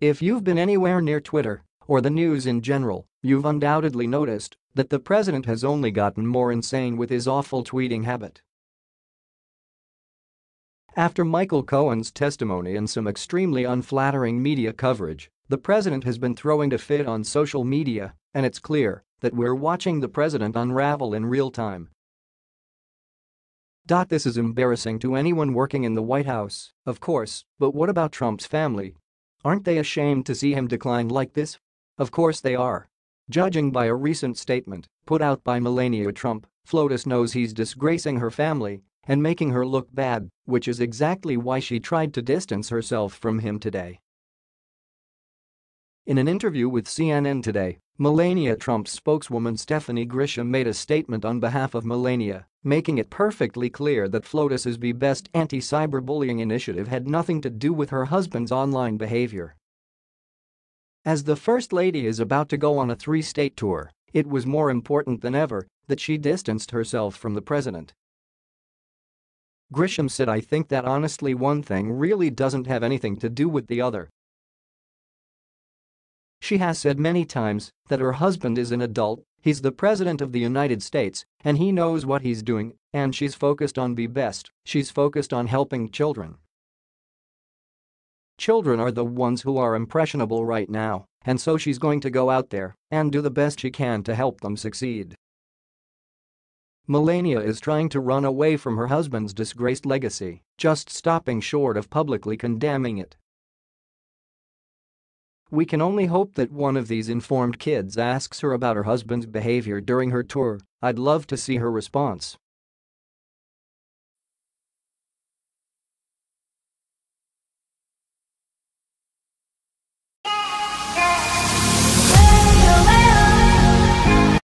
If you've been anywhere near Twitter, or the news in general, you've undoubtedly noticed that the president has only gotten more insane with his awful tweeting habit. After Michael Cohen's testimony and some extremely unflattering media coverage, the president has been throwing a fit on social media, and it's clear that we're watching the president unravel in real time. This is embarrassing to anyone working in the White House, of course, but what about Trump's family? Aren't they ashamed to see him decline like this? Of course they are. Judging by a recent statement put out by Melania Trump, FLOTUS knows he's disgracing her family and making her look bad, which is exactly why she tried to distance herself from him today. In an interview with CNN today, Melania Trump's spokeswoman Stephanie Grisham made a statement on behalf of Melania, making it perfectly clear that FLOTUS's Be Best anti-cyberbullying initiative had nothing to do with her husband's online behavior. As the First Lady is about to go on a three-state tour, it was more important than ever that she distanced herself from the president. Grisham said, "I think that honestly one thing really doesn't have anything to do with the other." She has said many times that her husband is an adult, he's the president of the United States, and he knows what he's doing, and she's focused on Be Best, she's focused on helping children. Children are the ones who are impressionable right now, and so she's going to go out there and do the best she can to help them succeed. Melania is trying to run away from her husband's disgraced legacy, just stopping short of publicly condemning it. We can only hope that one of these informed kids asks her about her husband's behavior during her tour. I'd love to see her response.